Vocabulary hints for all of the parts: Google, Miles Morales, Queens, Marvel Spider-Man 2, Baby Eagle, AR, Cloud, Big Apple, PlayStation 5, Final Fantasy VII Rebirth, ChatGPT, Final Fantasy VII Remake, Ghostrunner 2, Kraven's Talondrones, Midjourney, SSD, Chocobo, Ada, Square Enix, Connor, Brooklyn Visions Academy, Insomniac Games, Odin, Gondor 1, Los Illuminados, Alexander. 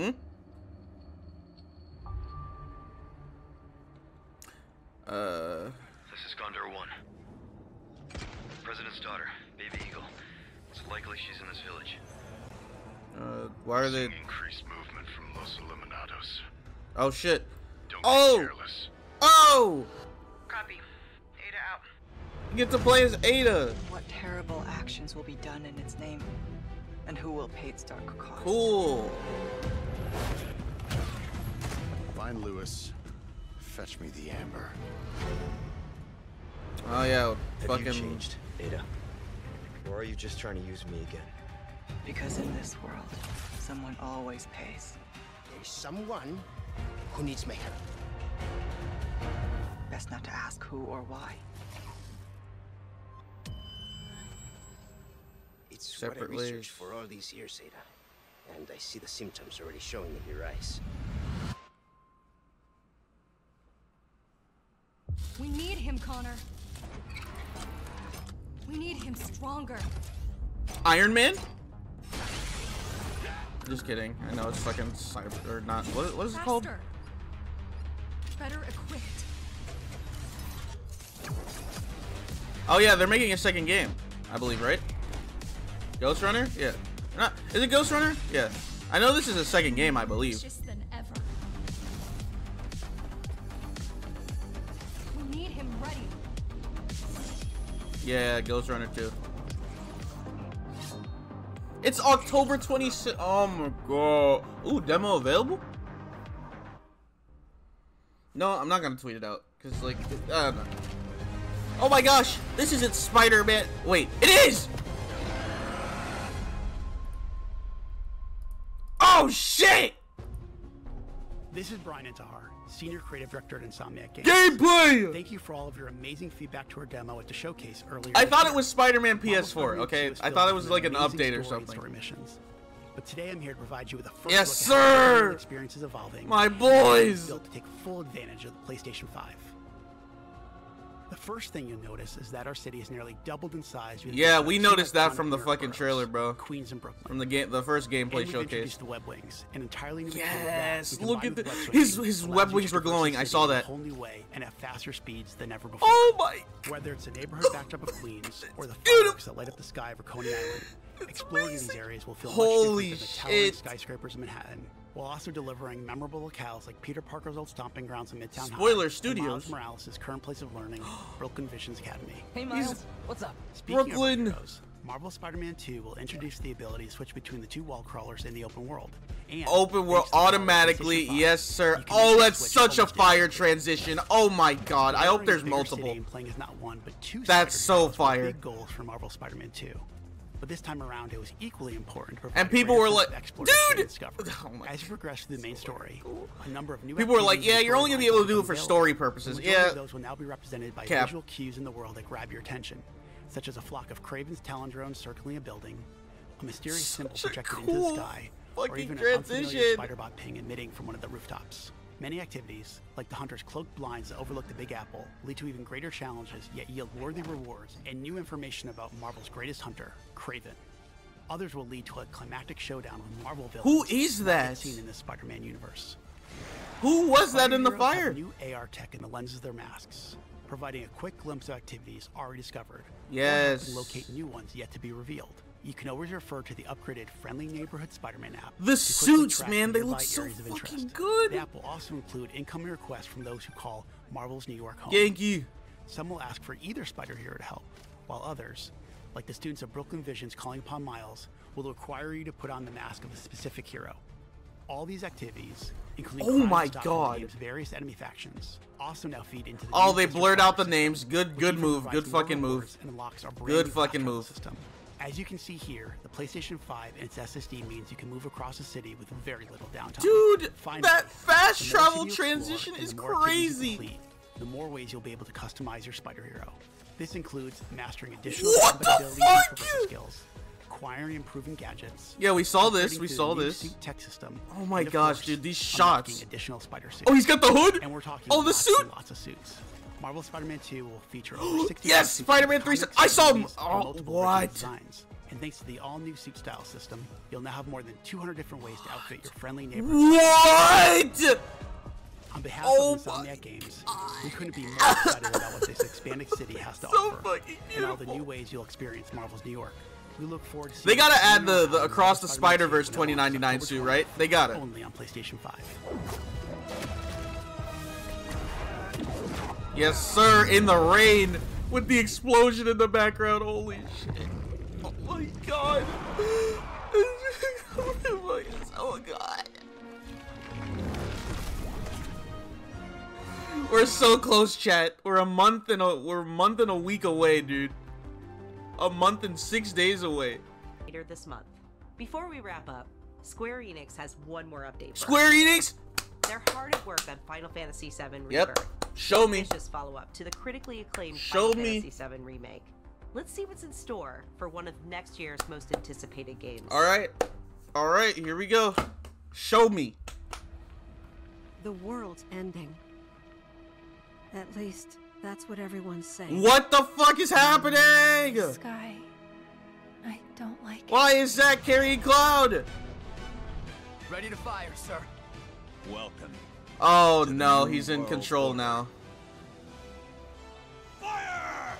Hmm? This is Gondor 1. The president's daughter, Baby Eagle. It's likely she's in this village. Why are they... Increased movement from Los Illuminados. Oh, shit. Don't be careless. Oh! Copy. Ada out. You get to play as Ada. What terrible actions will be done in its name? And who will pay its dark cost? Cool. Find Lewis. Fetch me the amber. Oh, yeah. Fucking... Have you changed, Ada? Or are you just trying to use me again? Because in this world, someone always pays. There's someone who needs me. Best not to ask who or why. It's separately what I researched for all these years, Ada. And I see the symptoms already showing in your eyes. We need him, Connor. We need him stronger. Iron Man? Just kidding. I know it's fucking cyber or not. What is it called? Better equipped. Oh yeah, they're making a second game, I believe, right? Ghostrunner? Yeah. Not, is it Ghostrunner? Yeah. I know this is a second game, I believe. Just than ever. We need him ready. Yeah, Ghostrunner 2. It's October 26th. Oh my god. Ooh, demo available? No, I'm not gonna tweet it out. Cause like, I don't know. Oh my gosh, this isn't Spider-Man. Wait, it is! Oh shit! This is Brian Intihar, Senior Creative Director at Insomniac Games. Gameplay! Thank you for all of your amazing feedback to our demo at the showcase earlier. I thought it was Spider-Man PS4, okay? I thought it was like an update or something. But today I'm here to provide you with a first look at how the experience is evolving. My boys! Built to take full advantage of the PlayStation 5. The first thing you'll notice is that our city has nearly doubled in size. Yeah, we noticed that from the fucking trailer, bro. Queens and Brooklyn. From the game, the first gameplay showcase. The web wings, an entirely new look at the, his web wings were glowing. I saw that. A whole new way and at faster speeds than ever before. Oh my! Whether it's a neighborhood backed up of Queens or the fireworks that light up the sky of Coney Island, exploring these areas will feel much different than the towering skyscrapers of Manhattan, while also delivering memorable locales like Peter Parker's old stomping grounds in Midtown Studios, Miles Morales' current place of learning, Brooklyn Visions Academy. Hey Miles, what's up? Speaking of heroes, Marvel Spider-Man 2 will introduce the ability to switch between the two wall crawlers in the open world. And open world automatically, yes sir. Oh, that's such a fire transition. Oh my god, I hope there's multiple. Playing is not one, but two. That's so fire. Big goals for Marvel Spider-Man 2. But this time around, it was equally important. And people were like, dude! As you progress through the main story, a number of new people were like, yeah, you're only going to be able to do it for story purposes. Yeah. Those will now be represented by visual cues in the world that grab your attention, such as a flock of Kraven's Talondrones circling a building, a mysterious symbol projected into the sky, or even an unfamiliar spider-bot ping emitting from one of the rooftops. Many activities, like the hunter's cloaked blinds that overlook the Big Apple, lead to even greater challenges, yet yield worthy rewards and new information about Marvel's greatest hunter, Kraven. Others will lead to a climactic showdown with Marvel villains. Who is that? Seen in the Spider-Man universe. Who was that in the fire? New AR tech in the lenses of their masks, providing a quick glimpse of activities already discovered. Yes. And locate new ones yet to be revealed. You can always refer to the upgraded Friendly Neighborhood Spider-Man app. The suits, man, they look so fucking good. The app will also include incoming requests from those who call Marvel's New York home. Thank you. Some will ask for either spider hero to help, while others, like the students of Brooklyn Visions calling upon Miles, will require you to put on the mask of a specific hero. All these activities, including various enemy factions, also now feed into the they blurred out the names. Good move. Good fucking move. Good fucking move. As you can see here, the PlayStation 5 and its SSD means you can move across the city with very little downtime. Dude, that fast travel transition is crazy. The more ways you'll be able to customize your spider hero. This includes mastering additional skills, acquiring and improving gadgets. Yeah, we saw this. We saw this. Tech system. Oh my gosh, dude, these shots. Additional spider suits. Oh, he's got the hood. And we're talking the suit. Lots of suits. Marvel Spider-Man 2 will feature over 60 Spider-Man 3. I saw him. Oh, what? And thanks to the all-new suit style system, you'll now have more than 200 different ways to outfit your friendly neighbors. What? On behalf of Insomniac Games, we couldn't be more excited about what this expanded city has to offer, and all the new ways you'll experience Marvel's New York. We look forward to seeing. They gotta add the Across the Spider-Verse 2099 suit, right? They got it. Only on PlayStation 5. Yes, sir, in the rain with the explosion in the background. Holy shit. Oh my god. Oh god. We're so close, chat. We're a month and a week away, dude. A month and 6 days away. Later this month. Before we wrap up, Square Enix has one more update. Square Enix? They're hard at work on Final Fantasy VII Rebirth. Yep. Show me. Follow up to the critically acclaimed Final Fantasy VII Remake. Let's see what's in store for one of next year's most anticipated games. All right, here we go. Show me. The world's ending. At least that's what everyone's saying. What the fuck is happening? Sky, I don't like it. Why is that carrying Cloud? Ready to fire, sir. Welcome. Oh no, he's in control now. Fire!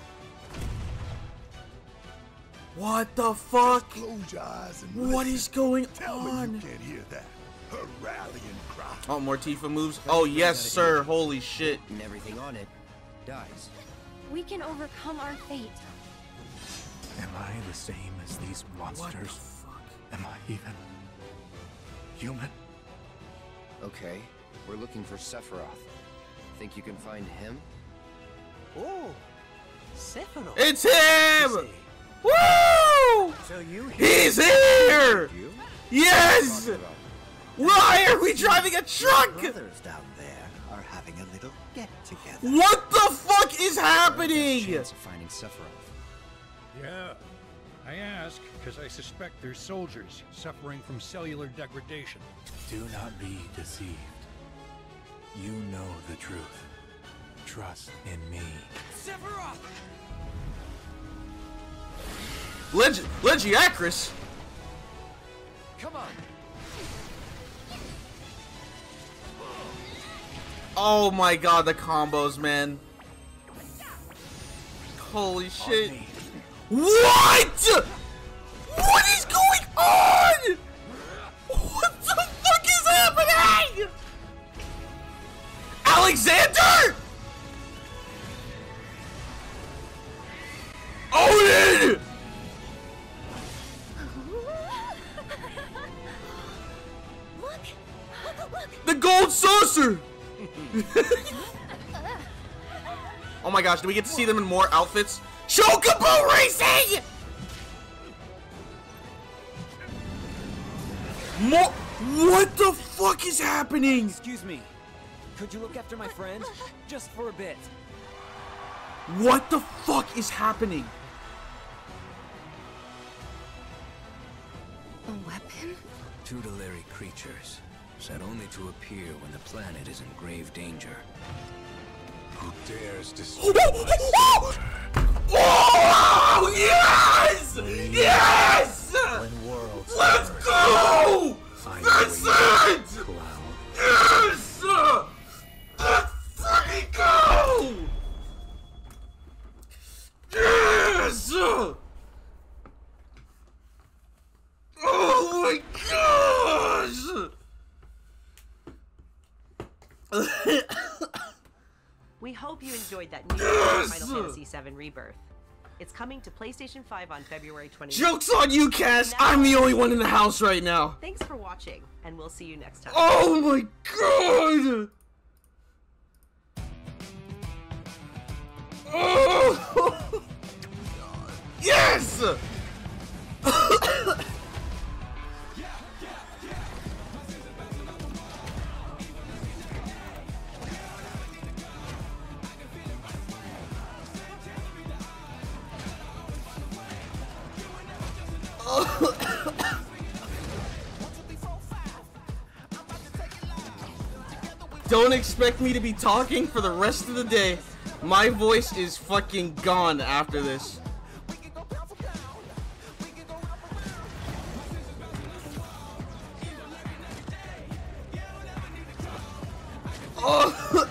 What the fuck? Close your eyes and listen. What is going on? You can't hear that. Her rallying cry. Oh, Mortifa moves. Oh yes, sir. Holy shit. And everything on it dies. We can overcome our fate. Am I the same as these monsters? What the fuck? Am I even human? Okay. We're looking for Sephiroth. Think you can find him? Oh, Sephiroth! It's him! Woo! So he's here! Yes! Why are we driving a truck? Brothers down there are having a little get-together. What the fuck is happening? Chance of finding Sephiroth. Yeah, I ask because I suspect there's soldiers suffering from cellular degradation. Do not be deceived. You know the truth. Trust in me. Sephiroth! Legiacris! Come on! Oh my god, the combos, man. Holy shit. What?! What is going on?! What the fuck is happening?! Alexander! Odin! Look! Look! The Gold Saucer! Oh my gosh, do we get to see them in more outfits? Chocobo racing! What the fuck is happening? Excuse me. Could you look after my friend? Just for a bit. What the fuck is happening? A weapon? Tutelary creatures, set only to appear when the planet is in grave danger. Who dares destroy my sister? Oh, yes! Yes! Let's go! That's it! Yes! Let's fucking go! Yes! Oh my gosh! We hope you enjoyed that new Final Fantasy VII Rebirth. It's coming to PlayStation 5 on February 20th. Joke's on you, Cass! I'm the only one in the house right now. Thanks for watching, and we'll see you next time. Oh my god! Oh! Yes! Don't expect me to be talking for the rest of the day. My voice is fucking gone after this. Oh!